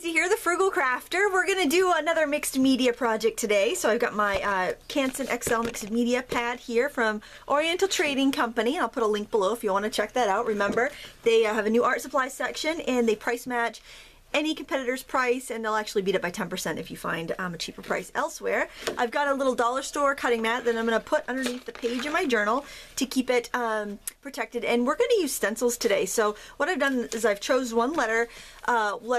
Since you hear the Frugal Crafter, we're going to do another mixed media project today. So I've got my Canson XL mixed media pad here from Oriental Trading Company. I'll put a link below if you want to check that out. Remember, they have a new art supply section and they price match any competitor's price, and they'll actually beat it by 10% if you find a cheaper price elsewhere. I've got a little dollar store cutting mat that I'm going to put underneath the page in my journal to keep it protected, and we're going to use stencils today. So what I've done is I've chose one letter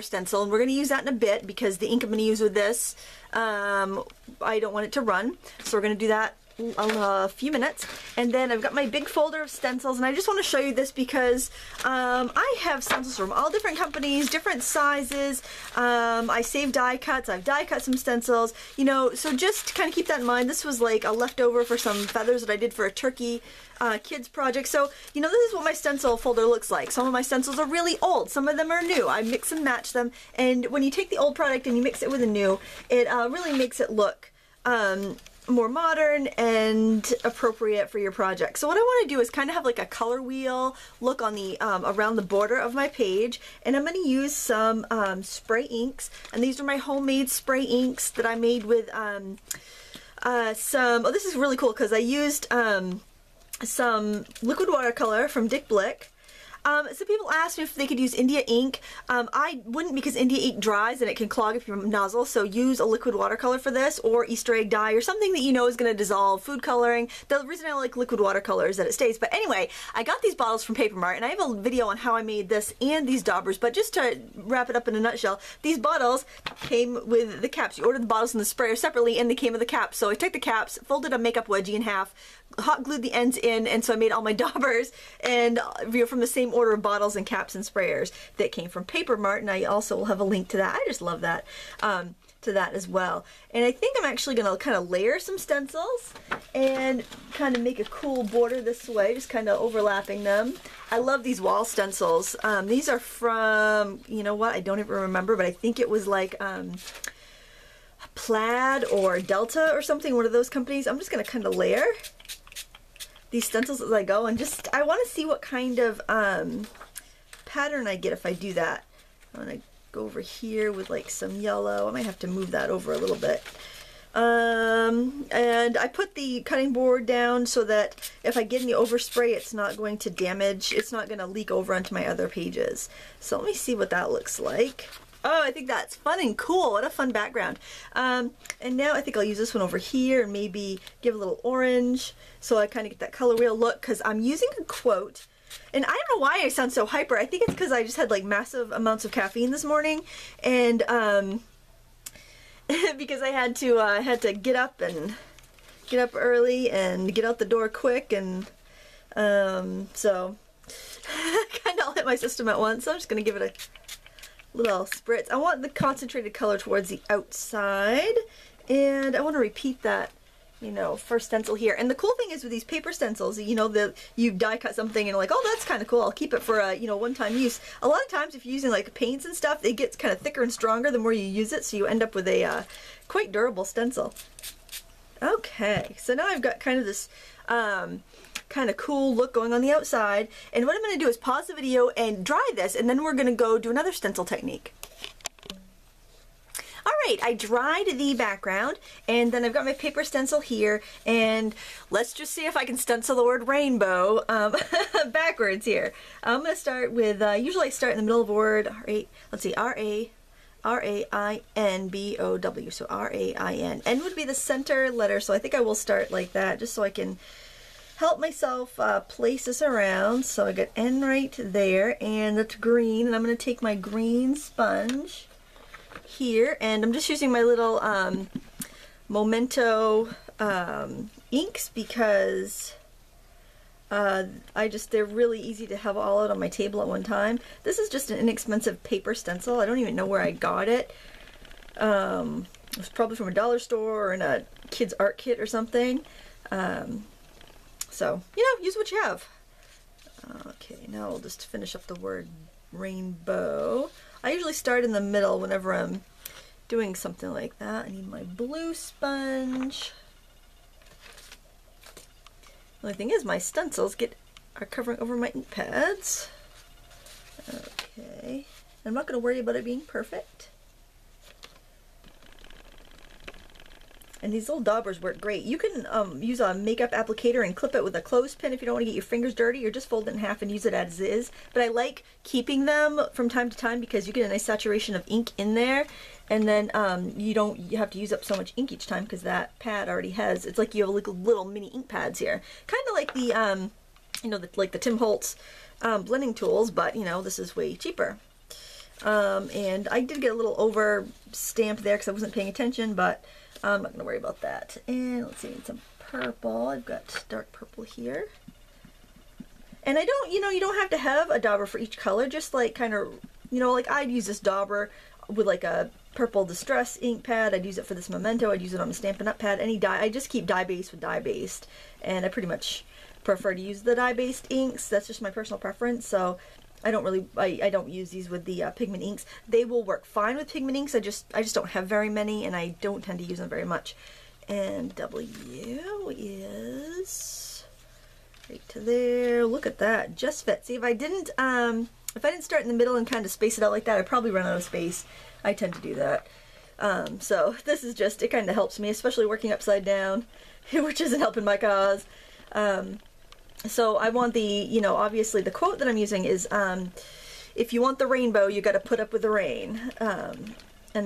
stencil, and we're going to use that in a bit because the ink I'm going to use with this, I don't want it to run, so we're going to do that in a few minutes. And then I've got my big folder of stencils, and I just want to show you this because I have stencils from all different companies, different sizes. I save die cuts, I've die cut some stencils, you know, so just kind of keep that in mind. This was like a leftover for some feathers that I did for a turkey kids project. So, you know, this is what my stencil folder looks like. Some of my stencils are really old, some of them are new. I mix and match them, and when you take the old product and you mix it with a new, it really makes it look more modern and appropriate for your project. So what I want to do is kind of have like a color wheel look on the around the border of my page, and I'm going to use some spray inks, and these are my homemade spray inks that I made with some, oh, this is really cool because I used some liquid watercolor from Dick Blick. So people asked me if they could use India ink. I wouldn't, because India ink dries and it can clog up your nozzle, so use a liquid watercolor for this, or Easter egg dye, or something that you know is going to dissolve. Food coloring. The reason I like liquid watercolor is that it stays. But anyway, I got these bottles from Paper Mart, and I have a video on how I made this and these daubers, but just to wrap it up in a nutshell, these bottles came with the caps. You ordered the bottles and the sprayer separately, and they came with the caps. So I took the caps, folded a makeup wedgie in half, hot glued the ends in, and so I made all my daubers and from the same order of bottles and caps and sprayers that came from Paper Mart, and I also will have a link to that. I just love that, to that as well. And I think I'm actually going to kind of layer some stencils and kind of make a cool border this way, just kind of overlapping them. I love these wall stencils. These are from, you know what, I don't even remember, but I think it was like Plaid or Delta or something, one of those companies. I'm just going to kind of layer these stencils as I go, and just, I want to see what kind of pattern I get if I do that. I'm going to go over here with like some yellow. I might have to move that over a little bit. And I put the cutting board down so that if I get any overspray, it's not going to damage, it's not going to leak over onto my other pages. So let me see what that looks like. Oh, I think that's fun and cool. What a fun background. And now I think I'll use this one over here and maybe give a little orange so I kind of get that color wheel look, because I'm using a quote. And I don't know why I sound so hyper. I think it's because I just had like massive amounts of caffeine this morning, and because I had to get up early and get out the door quick, and so kind of all hit my system at once. So I'm just going to give it a little spritz. I want the concentrated color towards the outside, and I want to repeat that, you know, first stencil here. And the cool thing is with these paper stencils, you know, you die cut something and like, oh, that's kind of cool, I'll keep it for a, you know, one-time use. A lot of times if you're using like paints and stuff, it gets kind of thicker and stronger the more you use it, so you end up with a quite durable stencil. Okay, so now I've got kind of this kind of cool look going on the outside, and what I'm going to do is pause the video and dry this, and then we're going to go do another stencil technique. Alright, I dried the background, and then I've got my paper stencil here, and let's just see if I can stencil the word rainbow backwards here. I'm going to start with, usually I start in the middle of a word, let's see, R-A-I-N-B-O-W, so R-A-I-N. N would be the center letter, so I think I will start like that, just so I can help myself place this around. So I got N right there, and that's green, and I'm going to take my green sponge here, and I'm just using my little Memento inks because they're really easy to have all out on my table at one time. This is just an inexpensive paper stencil. I don't even know where I got it. It was probably from a dollar store or in a kid's art kit or something. So, you know, use what you have. Okay, now we'll just finish up the word rainbow. I usually start in the middle whenever I'm doing something like that. I need my blue sponge. The only thing is my stencils are covering over my ink pads. Okay, I'm not going to worry about it being perfect. And these little daubers work great. You can use a makeup applicator and clip it with a clothespin if you don't want to get your fingers dirty, or just fold it in half and use it as is. But I like keeping them from time to time because you get a nice saturation of ink in there, and then you have to use up so much ink each time because that pad already has, it's like you have little mini ink pads here. Kind of like the, you know, like the Tim Holtz blending tools, but you know, this is way cheaper. And I did get a little over stamped there because I wasn't paying attention, but I'm not going to worry about that. And let's see, I need some purple. I've got dark purple here. And I don't, you know, you don't have to have a dauber for each color, just like kind of, you know, like I'd use this dauber with like a purple distress ink pad. I'd use it for this Memento. I'd use it on a Stampin' Up pad. Any dye, I just keep dye based with dye based. And I pretty much prefer to use the dye based inks. That's just my personal preference. So I don't really, I don't use these with the pigment inks. They will work fine with pigment inks. I just don't have very many, and I don't tend to use them very much. And W is right to there. Look at that, just fit. See, if I didn't start in the middle and kind of space it out like that, I'd probably run out of space. I tend to do that. So this is just, it kind of helps me, especially working upside down, which isn't helping my cause. So I want the, you know, obviously the quote that I'm using is, if you want the rainbow, you got to put up with the rain. And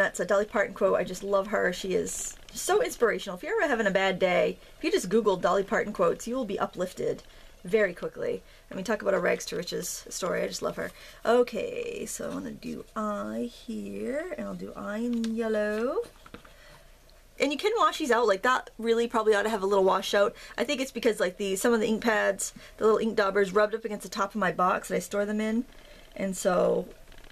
that's a Dolly Parton quote. I just love her. She is so inspirational. If you're ever having a bad day, if you just Google Dolly Parton quotes, you will be uplifted very quickly. I mean, talk about a rags to riches story. I just love her. Okay, so I want to do eye here, and I'll do eye in yellow. And you can wash these out, like that really probably ought to have a little washout. I think it's because like some of the ink pads, the little ink daubers rubbed up against the top of my box that I store them in. And so,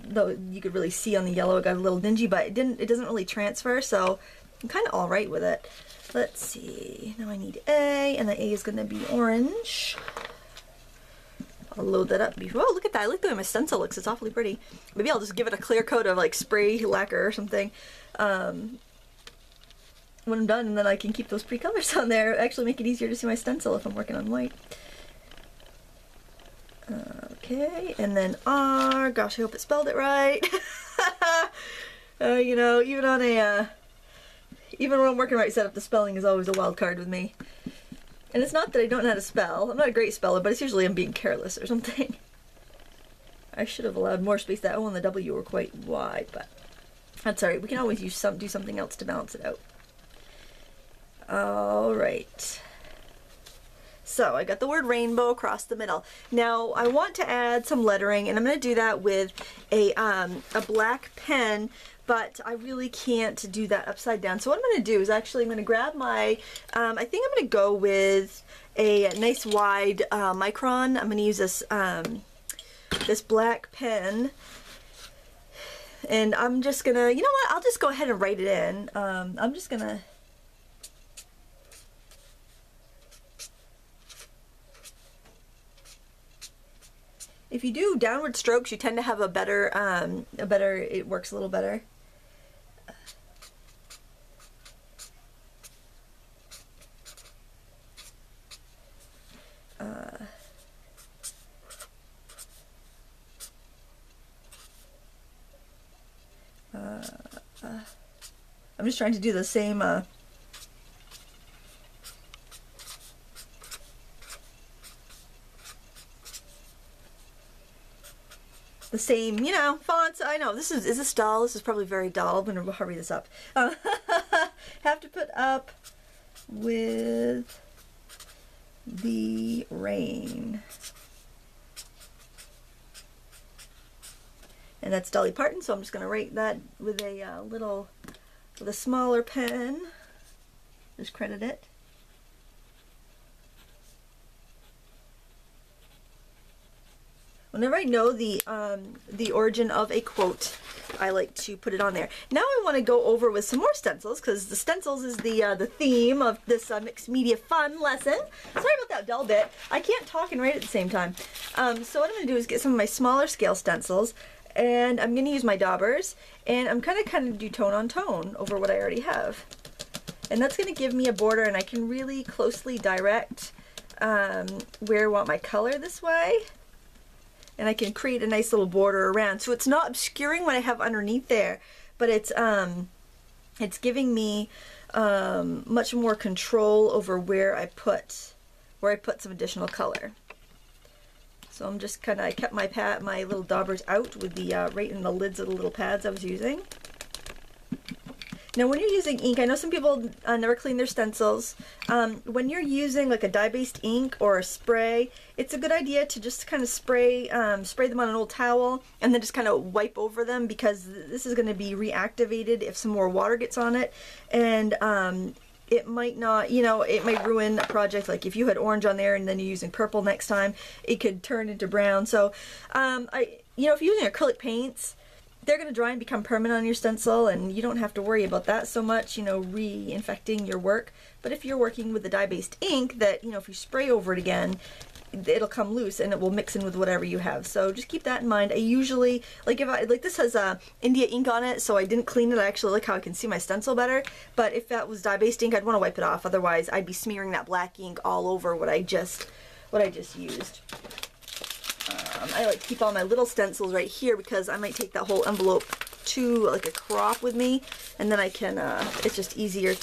though you could really see on the yellow it got a little dingy, but it doesn't really transfer, so I'm kind of alright with it. Let's see, now I need A, and the A is going to be orange. I'll load that up. Oh, look at that, I like the way my stencil looks, it's awfully pretty. Maybe I'll just give it a clear coat of like spray lacquer or something. When I'm done, and then I can keep those pretty colors on there. Actually make it easier to see my stencil if I'm working on white. Okay, and then R, gosh, I hope it spelled it right. You know, even on a, even when I'm working right setup, the spelling is always a wild card with me. And it's not that I don't know how to spell, I'm not a great speller, but it's usually I'm being careless or something. I should have allowed more space. That O and the W were quite wide, but that's alright, we can always use do something else to balance it out. Alright, so I got the word rainbow across the middle. Now I want to add some lettering, and I'm going to do that with a black pen, but I really can't do that upside down. So what I'm going to do is actually I'm going to grab my, I think I'm going to go with a nice wide micron. I'm going to use this, this black pen, and I'm just going to, you know what, I'll just go ahead and write it in. I'm just going to if you do downward strokes, you tend to have a better, it works a little better. I'm just trying to do the same, the same, you know, fonts. I know this is this dull? This is probably very dull. I'm gonna hurry this up. Have to put up with the rain, and that's Dolly Parton. So I'm just gonna write that with a with a smaller pen. Just credit it. Whenever I know the origin of a quote, I like to put it on there. Now I want to go over with some more stencils, because the stencils is the theme of this mixed media fun lesson. Sorry about that dull bit. I can't talk and write at the same time. So what I'm going to do is get some of my smaller scale stencils, and I'm going to use my daubers, and I'm kind of do tone on tone over what I already have. And that's going to give me a border, and I can really closely direct where I want my color this way. And I can create a nice little border around, so it's not obscuring what I have underneath there, but it's giving me much more control over where I put some additional color. So I'm just kind of, I kept my little daubers out with the right in the lids of the little pads I was using. Now when you're using ink, I know some people never clean their stencils. When you're using like a dye-based ink or a spray, it's a good idea to just kind of spray spray them on an old towel and then just kind of wipe over them, because this is going to be reactivated if some more water gets on it, and it might not, you know, it might ruin a project. Like if you had orange on there and then you're using purple next time, it could turn into brown. So, you know, if you're using acrylic paints, they're going to dry and become permanent on your stencil, and you don't have to worry about that so much, you know, reinfecting your work. But if you're working with the dye-based ink that, you know, if you spray over it again, it'll come loose and it will mix in with whatever you have. So just keep that in mind. I usually, like if I, like this has India ink on it, so I didn't clean it. I actually like how I can see my stencil better. But if that was dye-based ink, I'd want to wipe it off. Otherwise, I'd be smearing that black ink all over what I just used. I like to keep all my little stencils right here, because I might take that whole envelope to like a crop with me, and then I can, it's just easier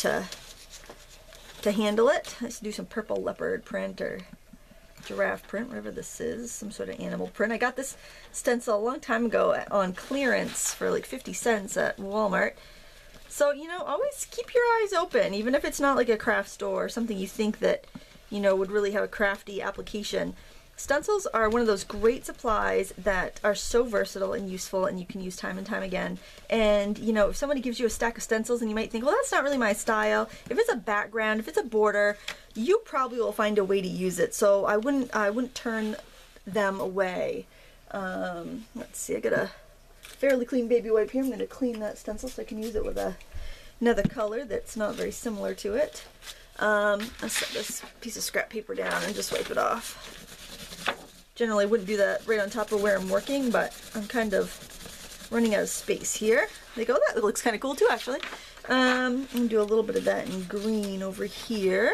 to handle it. Let's do some purple leopard print or giraffe print, whatever this is, some sort of animal print. I got this stencil a long time ago on clearance for like 50 cents at Walmart. So, you know, always keep your eyes open, even if it's not like a craft store or something you think that, you know, would really have a crafty application. Stencils are one of those great supplies that are so versatile and useful, and you can use time and time again. And, you know, if somebody gives you a stack of stencils and you might think, well, that's not really my style, if it's a background, if it's a border, you probably will find a way to use it. So I wouldn't turn them away. Let's see, I got a fairly clean baby wipe here. I'm going to clean that stencil so I can use it with another color that's not very similar to it. I'll set this piece of scrap paper down and just wipe it off. Generally wouldn't do that right on top of where I'm working, but I'm kind of running out of space here. Like, oh, that looks kind of cool too, actually. I'm going to do a little bit of that in green over here.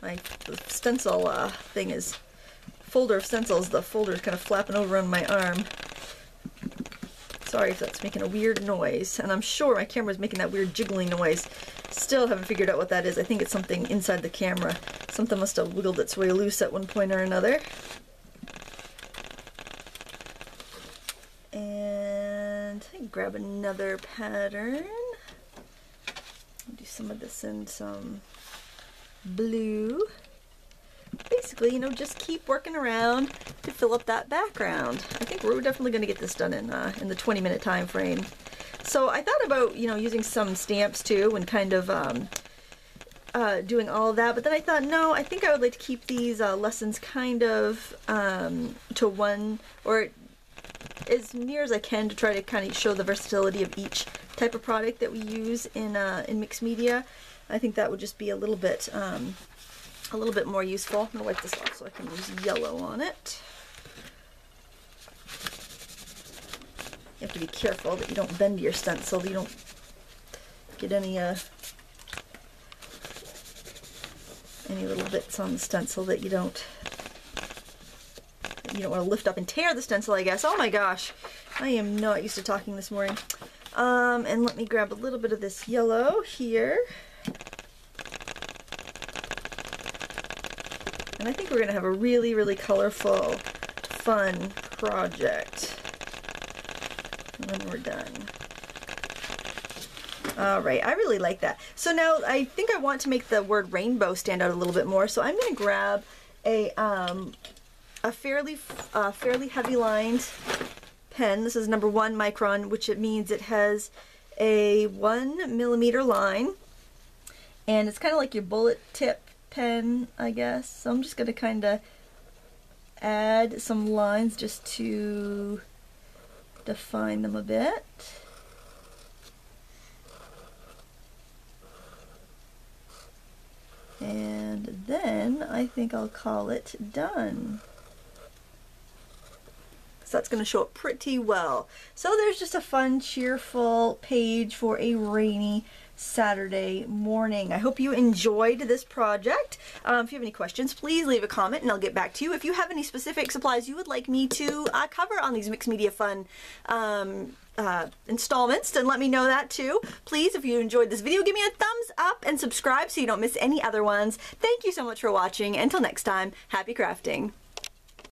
My stencil thing is, folder of stencils, the folder is kind of flapping over on my arm. Sorry if that's making a weird noise, and I'm sure my camera's making that weird jiggling noise. Still haven't figured out what that is. I think it's something inside the camera. Something must have wiggled its way loose at one point or another. And I can grab another pattern. I'll do some of this in some blue. Basically, you know, just keep working around to fill up that background. I think we're definitely going to get this done in the 20-minute time frame. So I thought about, you know, using some stamps too and kind of doing all of that, but then I thought, no, I think I would like to keep these lessons kind of to one, or as near as I can, to try to kind of show the versatility of each type of product that we use in mixed media. I think that would just be a little bit more useful. I'm going to wipe this off so I can use yellow on it. You have to be careful that you don't bend your stencil, you don't get any little bits on the stencil that you don't want to lift up and tear the stencil, I guess. Oh my gosh, I am not used to talking this morning. And let me grab a little bit of this yellow here. And I think we're going to have a really, really colorful, fun project when we're done. All right, I really like that. So now I think I want to make the word rainbow stand out a little bit more. So I'm going to grab a fairly heavy lined pen. This is number 1 micron, which it means it has a 1 millimeter line. And it's kind of like your bullet tip pen, I guess. So I'm just going to kind of add some lines just to define them a bit. And then I think I'll call it done. So that's going to show up pretty well. So there's just a fun, cheerful page for a rainy Saturday morning. I hope you enjoyed this project. If you have any questions, please leave a comment and I'll get back to you. If you have any specific supplies you would like me to cover on these Mixed Media Fun installments, then let me know that too. Please, if you enjoyed this video, give me a thumbs up and subscribe so you don't miss any other ones. Thank you so much for watching. Until next time, happy crafting.